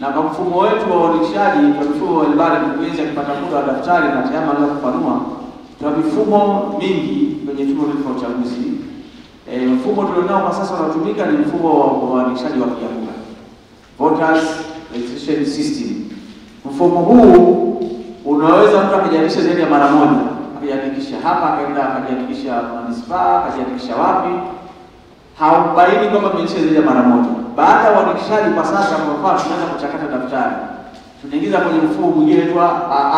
na kwa mfumo wetu wa uandikishaji kwa mfumo wa ibara mkuweza kupata muda wa daftari na chama la kufanua. Tuna mifumo mingi kwenye tume ya uchaguzi. Mfumo tulionao kwa sasa unatumika ni mfumo wa uandikishaji wa kupiga kura, Voters Retrition System. Mfumo huu unaweza mtu kujiandikisha zaidi ya mara moja. Kujiandikisha hapa, akaenda kujiandikisha manispaa, kujiandikisha wapi. Haubaini kama mwenyewe zaidi ya mara moja. Baada ya uandikishaji kwa sasa kwa tunaanza kuchakata daftari. Tunaingiza kwenye mfumo mwingine wa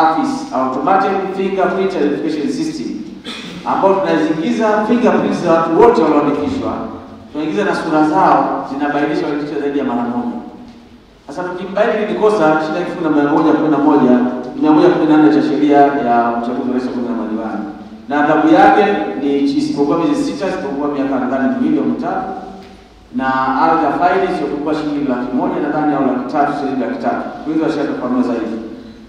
office, Automated Fingerprint Identification System, ambao tunaziingiza fingerprints za watu wote walioandikishwa. Tunaingiza na sura zao zinabainisha walioandikishwa zaidi ya mara moja. Sasa tukimbaini ni kosa shida kifungu na 111 cha sheria ya uchaguzi wa rais na madiwani. Na adhabu yake ni isipokuwa miezi 6 isipokuwa miaka 2 na alga faili isiyokuwa shilingi 100,000 nadhani au 300,000 shilingi 300,000. Hizo ashaka kwa zaidi.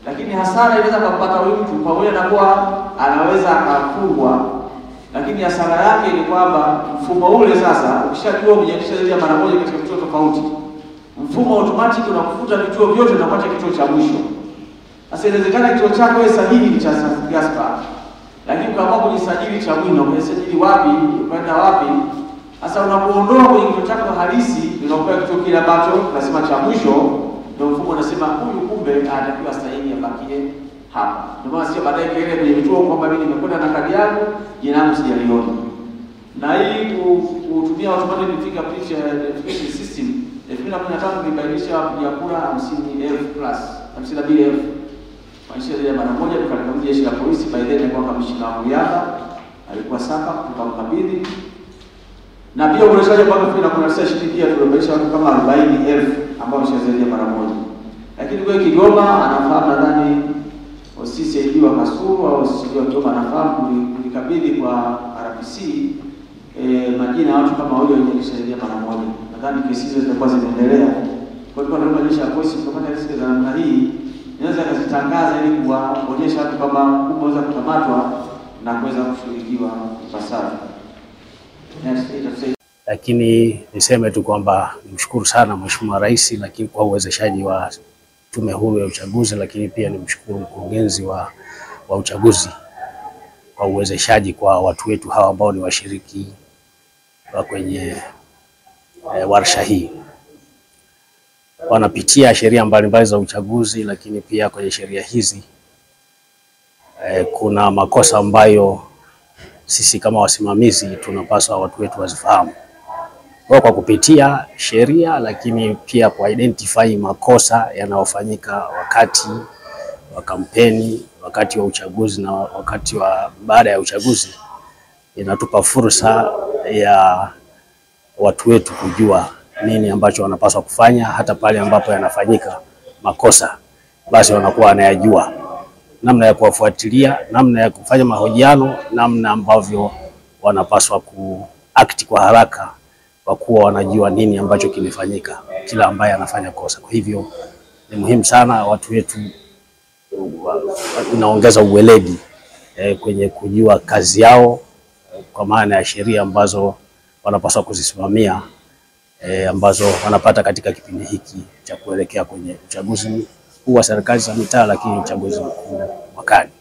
Lakini hasara inaweza kumpata huyu mtu pamoja na kuwa anaweza akafungwa. Lakini hasara yake ni kwamba mfumo ule sasa ukishajua kujiandikisha zaidi ya mara moja katika kituo tofauti, mfumo automatic unakufuta vituo vyote na kupata kituo cha mwisho. Sasa inawezekana kituo chako wewe sahihi ni cha Gaspa. Lakini kama kujisajili cha Mwino, unasajili wapi, unaenda wapi? Sasa unapoondoa kwenye kituo chako halisi, unakuwa kituo kile ambacho nasema cha mwisho, ndio mfumo unasema huyu kumbe anatakiwa sahihi abakie hapa. Ndio maana sio baadaye kelele kwenye vituo kwamba mimi nimekwenda na kadi yangu, jina langu sijaliona. Na hii kutumia automatic fingerprint identification system, 2015 imebainisha wapiga kura 52,000 maisha ya mara moja. Tukakamata jeshi la polisi, by then alikuwa kamishina wa Muyala, alikuwa saka tukamkabidhi. Na pia uboreshaji mpaka 2016 pia tuliboresha watu kama 40,000 ambao wameshazaliwa mara moja. Lakini kwa Kigoma anafahamu nadhani ofisi iliwa Kasuru au ofisi ya Kigoma anafahamu kulikabidhi kwa RPC majina watu kama wale waliojisajili mara moja. Nadhani kesi hizo zitakuwa zinaendelea. Kwa hiyo tunaomba jeshi la polisi kama taarifa za namna hii inaweza kuzitangaza ili kuwaonyesha watu kama kuweza kukamatwa na kuweza kushughulikiwa ipasavyo. Lakini niseme tu kwamba nimshukuru sana Mheshimiwa Rais lakini kwa uwezeshaji wa Tume Huru ya Uchaguzi, lakini pia nimshukuru mkurugenzi wa uchaguzi kwa uwezeshaji kwa watu wetu hawa ambao ni washiriki wa kwenye warsha hii. Wanapitia sheria mbalimbali za uchaguzi, lakini pia kwenye sheria hizi kuna makosa ambayo sisi kama wasimamizi tunapaswa watu wetu wazifahamu. Kwa kupitia sheria, lakini pia kwa identify makosa yanayofanyika wakati wa kampeni, wakati wa uchaguzi na wakati wa baada ya uchaguzi, inatupa fursa ya watu wetu kujua nini ambacho wanapaswa kufanya. Hata pale ambapo yanafanyika makosa, basi wanakuwa wanayajua namna ya kuwafuatilia, namna ya kufanya mahojiano, namna ambavyo wanapaswa kuact kwa haraka, kwa kuwa wanajua nini ambacho kimefanyika kila ambaye anafanya kosa. Kwa hivyo ni muhimu sana watu wetu, inaongeza uweledi kwenye kujua kazi yao kwa maana ya sheria ambazo wanapaswa kuzisimamia, ambazo wanapata katika kipindi hiki cha kuelekea kwenye uchaguzi huu wa serikali za mitaa, lakini uchaguzi mkuu mwakani.